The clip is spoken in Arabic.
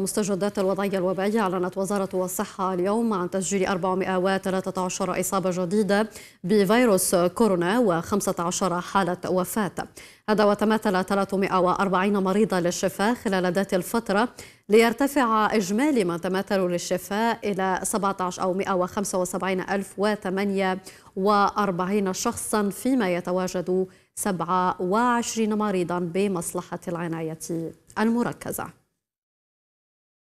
مستجدات الوضعية الوبائية، أعلنت وزارة الصحة اليوم عن تسجيل 413 إصابة جديدة بفيروس كورونا و15 حالة وفاة. هذا وتمثل 340 مريضا للشفاء خلال ذات الفترة، ليرتفع إجمالي ما تمثلوا للشفاء إلى 175,048 شخصا، فيما يتواجد 27 مريضا بمصلحة العناية المركزة.